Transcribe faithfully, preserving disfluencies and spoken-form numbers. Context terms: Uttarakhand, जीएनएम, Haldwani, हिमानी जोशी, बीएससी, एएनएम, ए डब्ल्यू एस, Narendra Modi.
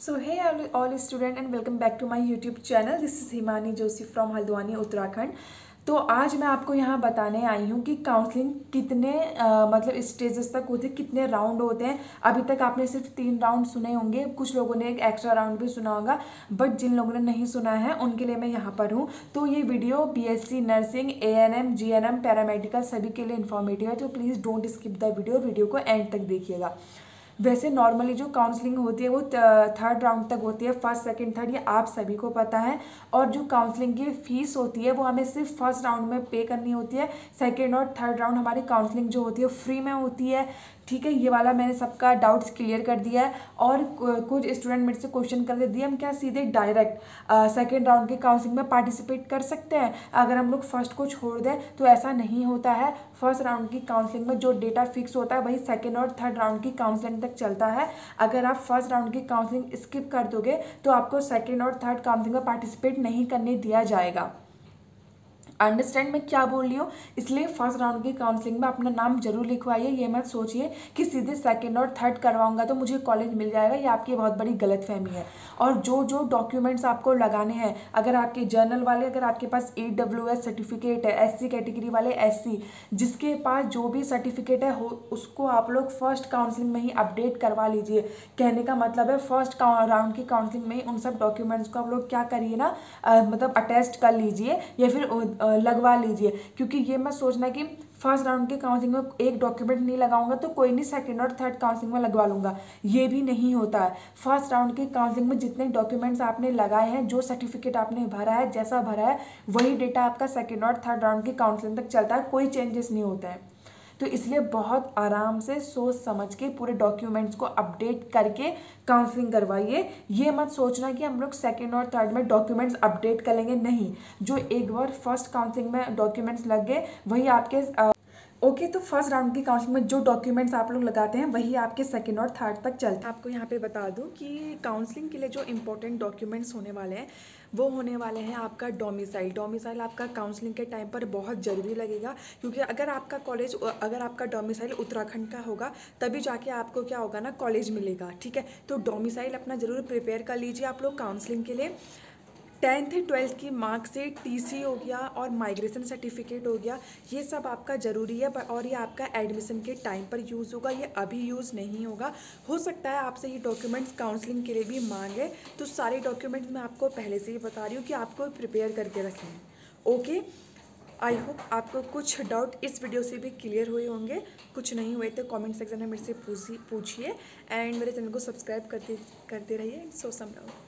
So hey all student and welcome back to my YouTube channel. This is हिमानी जोशी from Haldwani Uttarakhand. तो आज मैं आपको यहाँ बताने आई हूँ कि काउंसलिंग कितने आ, मतलब स्टेजेस तक होते हैं, कितने राउंड होते हैं. अभी तक आपने सिर्फ तीन राउंड सुने होंगे, कुछ लोगों ने एक एक्स्ट्रा राउंड भी सुना होगा, बट जिन लोगों ने नहीं सुना है उनके लिए मैं यहाँ पर हूँ. तो ये video बीएससी nursing, एएनएम, जीएनएम, paramedical सभी के लिए इन्फॉर्मेटिव है. तो please don't skip the video, video को एंड तक देखिएगा. वैसे नॉर्मली जो काउंसलिंग होती है वो थर्ड राउंड तक होती है, फर्स्ट सेकंड थर्ड ये आप सभी को पता है. और जो काउंसलिंग की फ़ीस होती है वो हमें सिर्फ फर्स्ट राउंड में पे करनी होती है. सेकंड और थर्ड राउंड हमारी काउंसलिंग जो होती है फ्री में होती है. ठीक है, ये वाला मैंने सबका डाउट्स क्लियर कर दिया है. और कुछ स्टूडेंट मेरे से क्वेश्चन कर दिए, हम क्या सीधे डायरेक्ट सेकेंड राउंड के काउंसलिंग में पार्टिसिपेट कर सकते हैं अगर हम लोग फर्स्ट को छोड़ दें? तो ऐसा नहीं होता है. फर्स्ट राउंड की काउंसलिंग में जो डेटा फिक्स होता है वही सेकेंड और थर्ड राउंड की काउंसलिंग चलता है. अगर आप फर्स्ट राउंड की काउंसलिंग स्किप कर दोगे तो आपको सेकंड और थर्ड काउंसलिंग में पार्टिसिपेट नहीं करने दिया जाएगा. अंडरस्टैंड मैं क्या बोल रही हूँ? इसलिए फर्स्ट राउंड की काउंसलिंग में अपना नाम जरूर लिखवाइए. ये मत सोचिए कि सीधे सेकंड और थर्ड करवाऊंगा तो मुझे कॉलेज मिल जाएगा, ये आपकी बहुत बड़ी गलतफहमी है. और जो जो डॉक्यूमेंट्स आपको लगाने हैं, अगर आपके जर्नल वाले, अगर आपके पास ए डब्ल्यू एस सर्टिफिकेट है, एस सी कैटेगरी वाले एस सी, जिसके पास जो भी सर्टिफिकेट है हो उसको आप लोग फर्स्ट काउंसलिंग में ही अपडेट करवा लीजिए. कहने का मतलब है फर्स्ट राउंड की काउंसलिंग में ही उन सब डॉक्यूमेंट्स को आप लोग क्या करिए ना आ, मतलब अटैच कर लीजिए या फिर लगवा लीजिए. क्योंकि ये मत सोचना कि फर्स्ट राउंड के काउंसलिंग में एक डॉक्यूमेंट नहीं लगाऊंगा तो कोई नहीं सेकंड और थर्ड काउंसलिंग में लगवा लूँगा, ये भी नहीं होता है. फर्स्ट राउंड के काउंसलिंग में जितने डॉक्यूमेंट्स आपने लगाए हैं, जो सर्टिफिकेट आपने भरा है, जैसा भरा है वही डेटा आपका सेकंड और थर्ड राउंड की काउंसलिंग तक चलता है, कोई चेंजेस नहीं होता है. तो इसलिए बहुत आराम से सोच समझ के पूरे डॉक्यूमेंट्स को अपडेट करके काउंसलिंग करवाइए. ये मत सोचना कि हम लोग सेकेंड और थर्ड में डॉक्यूमेंट्स अपडेट कर लेंगे, नहीं. जो एक बार फर्स्ट काउंसलिंग में डॉक्यूमेंट्स लग गए वही आपके आ... ओके okay, तो फर्स्ट राउंड की काउंसलिंग में जो डॉक्यूमेंट्स आप लोग लगाते हैं वही आपके सेकंड और थर्ड तक चलते हैं. आपको यहाँ पे बता दूँ कि काउंसलिंग के लिए जो इंपॉर्टेंट डॉक्यूमेंट्स होने वाले हैं वो होने वाले हैं आपका डोमिसाइल. डोमिसाइल आपका काउंसलिंग के टाइम पर बहुत ज़रूरी लगेगा, क्योंकि अगर आपका कॉलेज अगर आपका डोमिसाइल उत्तराखंड का होगा तभी जाके आपको क्या होगा ना कॉलेज मिलेगा. ठीक है, तो डोमिसाइल अपना ज़रूर प्रिपेयर कर लीजिए आप लोग काउंसलिंग के लिए. टेंथ ट्वेल्थ की मार्कशीट, टीसी हो गया और माइग्रेशन सर्टिफिकेट हो गया, ये सब आपका ज़रूरी है. और ये आपका एडमिशन के टाइम पर यूज़ होगा, ये अभी यूज़ नहीं होगा. हो सकता है आपसे ये डॉक्यूमेंट्स काउंसलिंग के लिए भी मांगे, तो सारे डॉक्यूमेंट्स मैं आपको पहले से ही बता रही हूँ कि आपको प्रिपेयर करके रखें. ओके, आई होप आपको कुछ डाउट इस वीडियो से भी क्लियर हुए होंगे. कुछ नहीं हुए तो कमेंट सेक्शन में मेरे से पूछिए. एंड मेरे चैनल को सब्सक्राइब करते करते रहिए. So some doubt.